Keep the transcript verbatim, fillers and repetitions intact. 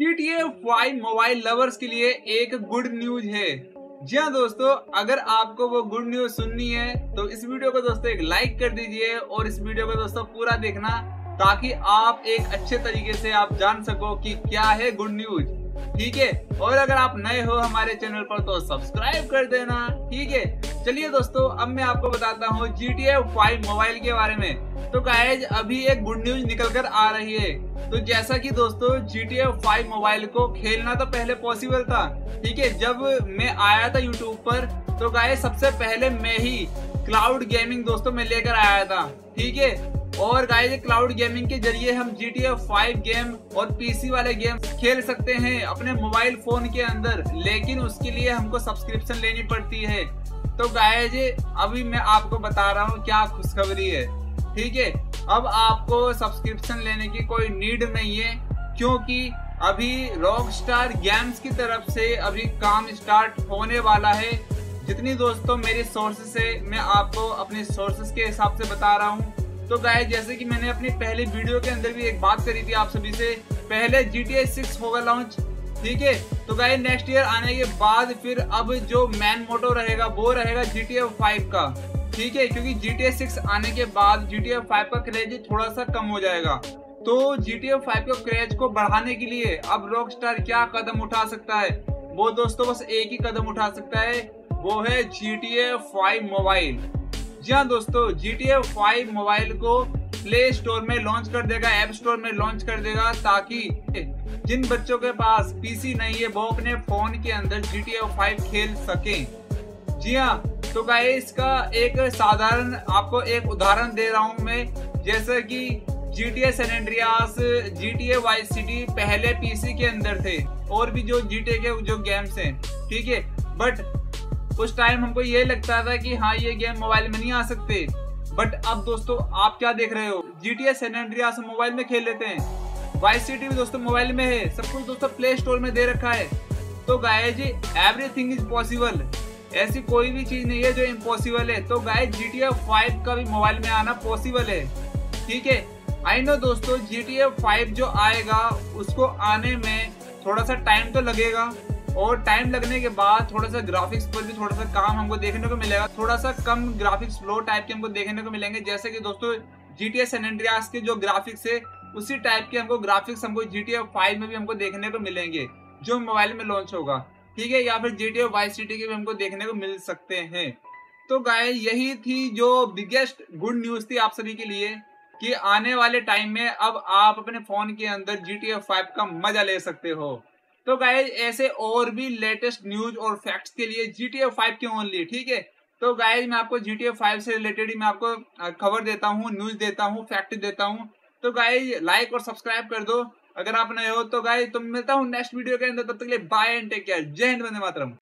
Ji T A five mobile lovers के लिए एक गुड न्यूज है। जी हाँ दोस्तों, अगर आपको वो गुड न्यूज सुननी है तो इस वीडियो को दोस्तों एक लाइक कर दीजिए और इस वीडियो को दोस्तों पूरा देखना ताकि आप एक अच्छे तरीके से आप जान सको कि क्या है गुड न्यूज, ठीक है। और अगर आप नए हो हमारे चैनल पर तो सब्सक्राइब कर देना, ठीक है। चलिए दोस्तों, अब मैं आपको बताता हूँ G T A five mobile के बारे में। तो गाइस अभी एक गुड न्यूज निकल कर आ रही है। तो जैसा कि दोस्तों G T A five mobile को खेलना तो पहले पॉसिबल था, ठीक है। जब मैं आया था यूट्यूब पर तो गाइस सबसे पहले मैं ही क्लाउड गेमिंग दोस्तों में लेकर आया था, ठीक है। और गाइस क्लाउड गेमिंग के जरिए हम G T A five game और पीसी वाले गेम खेल सकते हैं अपने मोबाइल फोन के अंदर, लेकिन उसके लिए हमको सब्सक्रिप्शन लेनी पड़ती है। तो गाइस अभी मैं आपको बता रहा हूँ क्या खुशखबरी है, ठीक है। अब आपको सब्सक्रिप्शन लेने की कोई नीड नहीं है क्योंकि अभी रॉकस्टार गेम्स की तरफ से अभी काम स्टार्ट होने वाला है। जितनी दोस्तों मेरे सोर्सेस से मैं आपको अपने सोर्सेस के हिसाब से बता रहा हूँ। तो गाइस जैसे कि मैंने अपनी पहली वीडियो के अंदर भी एक बात करी थी आप सभी से, पहले जी टी ए सिक्स होगा लॉन्च, ठीक है। तो गाइस नेक्स्ट ईयर आने के बाद फिर अब जो मेन मोटो रहेगा वो रहेगा जी टी ए फाइव का, ठीक है। क्योंकि जी टी ए सिक्स आने के बाद जी टी ए फाइव का क्रेज थोड़ा सा कम हो जाएगा। तो जी टी ए फाइव के क्रेज को बढ़ाने के लिए अब रॉकस्टार क्या कदम उठा सकता है, वो दोस्तों बस एक ही कदम उठा सकता है, वो है G T A five mobile. जी हाँ दोस्तों, G T A five mobile को प्ले स्टोर में लॉन्च कर देगा, ऐप स्टोर में लॉन्च कर देगा, ताकि जिन बच्चों के पास पीसी नहीं है वो अपने फोन के अंदर जी टी ए फाइव खेल सकें। जी हाँ, तो गाइस इसका एक साधारण आपको एक उदाहरण दे रहा हूँ मैं, जैसे कि G T A San Andreas, G T A Vice City पहले पीसी के अंदर थे और भी जो जी टी ए के जो गेम्स हैं, ठीक है। बट उस टाइम हमको ये लगता था कि हाँ ये गेम मोबाइल में नहीं आ सकते, बट अब दोस्तों आप क्या देख रहे हो, G T A San Andreas mobile में खेल लेते हैं, वाइस सिटी भी दोस्तों मोबाइल में है, सब कुछ दोस्तों प्ले स्टोर में दे रखा है। तो गाइस जी एवरीथिंग इज पॉसिबल, ऐसी कोई भी चीज़ नहीं है जो इम्पॉसिबल है। तो guys G T A five का भी मोबाइल में आना पॉसिबल है, ठीक है। आई नो दोस्तों जी टी ए फाइव जो आएगा उसको आने में थोड़ा सा टाइम तो लगेगा, और टाइम लगने के बाद थोड़ा सा ग्राफिक्स पर भी थोड़ा सा काम हमको देखने को मिलेगा, थोड़ा सा कम ग्राफिक्स फ्लो टाइप के हमको देखने को मिलेंगे। जैसे कि दोस्तों G T A San Andreas के जो ग्राफिक्स है उसी टाइप के हमको ग्राफिक्स हमको जी टी ए फाइव में भी हमको देखने को मिलेंगे जो मोबाइल में लॉन्च होगा, ठीक है। या फिर G T A Vice City के भी हमको देखने को मिल सकते हैं। तो गाइस यही थी जो बिगेस्ट गुड न्यूज़ थी आप सभी के लिए कि आने वाले टाइम में अब आप अपने फ़ोन के अंदर जी टी ए फाइव का मज़ा ले सकते हो। तो गाइस ऐसे और भी लेटेस्ट न्यूज और फैक्ट्स के लिए जी टी ए फाइव के ओनली, ठीक है। तो गाइस मैं आपको जी टी ए फाइव से रिलेटेड ही मैं आपको खबर देता हूँ, न्यूज देता हूँ, फैक्ट देता हूँ। तो गाइस लाइक और सब्सक्राइब कर दो अगर आप नए हो। तो गाइस तो मिलता हूँ नेक्स्ट वीडियो के अंदर, तब तक के लिए बाय एंड टेक केयर। जय हिंद, वंदे मातरम।